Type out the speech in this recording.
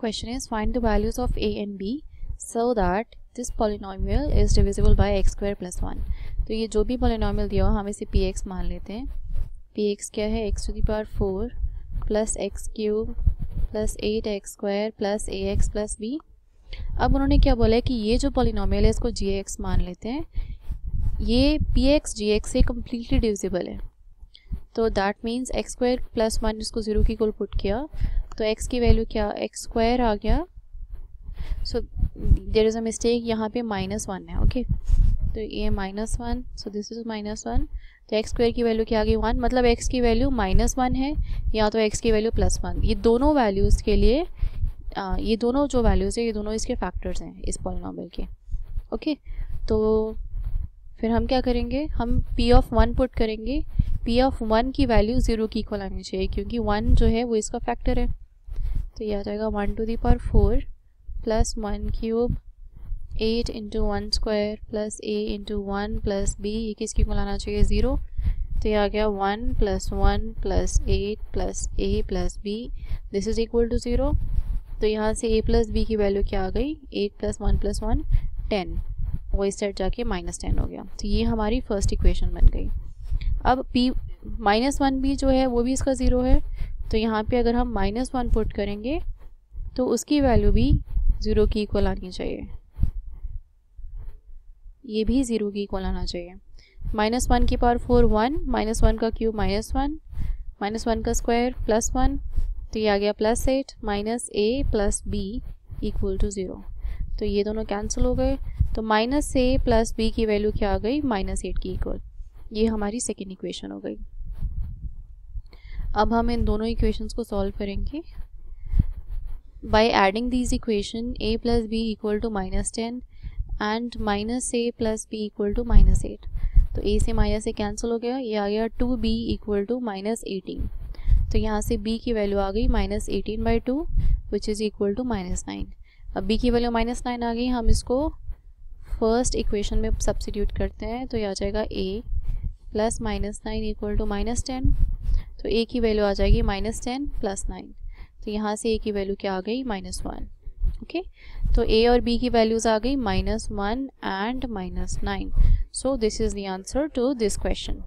Question is find the values of a and b so that this polynomial is divisible by x square plus 1. तो ये जो भी polynomial दिया हो हम इसे पी एक्स मान लेते हैं. पी एक्स क्या है? X to the power 4 plus x cube plus 8x square plus A X plus B. अब उन्होंने क्या बोला है कि ये जो पॉलिनोमियल है इसको जी एक्स मान लेते हैं. ये पी एक्स जी एक्स से कम्प्लीटली डिविजिबल है तो that means x square plus 1 इसको जीरो की कोल पुट किया तो एक्स की वैल्यू क्या एक्स स्क्वायर आ गया. So there is a mistake, यहाँ पे -1 है. ओके तो ये -1 सो दिस इज़ -1. तो एक्स स्क्वायर की वैल्यू क्या आ गई 1. मतलब एक्स की वैल्यू -1 है या तो एक्स की वैल्यू +1. ये दोनों वैल्यूज़ के लिए ये दोनों जो वैल्यूज़ है ये दोनों इसके फैक्टर्स हैं इस पॉलिनोमियल के. ओके तो फिर हम क्या करेंगे, हम p(1) पुट करेंगे. p(1) की वैल्यू 0 की इक्वल आनी चाहिए क्योंकि 1 जो है वो इसका फैक्टर है. तो ये आ जाएगा 1 to the power 4 प्लस 1 क्यूब 8 into 1 square plus a into 1 plus b. ये किसकी इक्वल आना चाहिए 0. तो ये आ गया 1 plus 8 plus a plus b. This is equal to 0. तो यहाँ से a प्लस b की वैल्यू क्या आ गई 8 प्लस 1 10. वो इस साइड जाके -10 हो गया. तो ये हमारी फर्स्ट इक्वेशन बन गई. अब p -1 भी जो है वो भी इसका 0 है तो यहाँ पे अगर हम -1 पुट करेंगे तो उसकी वैल्यू भी 0 की इक्वल आनी चाहिए. ये भी 0 की इक्वल आना चाहिए. -1 की पावर 4 1, -1 का क्यूब -1, -1 का स्क्वायर +1. तो ये आ गया +8 minus a plus b equal to 0. तो ये दोनों कैंसिल हो गए तो -a प्लस b की वैल्यू क्या आ गई -8 की इक्वल. ये हमारी सेकेंड इक्वेशन हो गई. अब हम इन दोनों इक्वेशंस को सॉल्व करेंगे by adding these equation a plus b equal to -10 and -a plus b equal to -8. तो a से - a कैंसिल हो गया. ये आ गया 2b इक्वल टू -18. तो यहाँ से b की वैल्यू आ गई -18/2 विच इज़ इक्वल टू -9. अब b की वैल्यू -9 आ गई. हम इसको फर्स्ट इक्वेशन में सब्स्टिट्यूट करते हैं तो ये आ जाएगा a प्लस -9 इक्वल टू -10. तो a की वैल्यू आ जाएगी -10 प्लस 9. तो यहाँ से a की वैल्यू क्या आ गई -1. ओके तो a और b की वैल्यूज़ आ गई -1 and -9. So this is the answer to this question.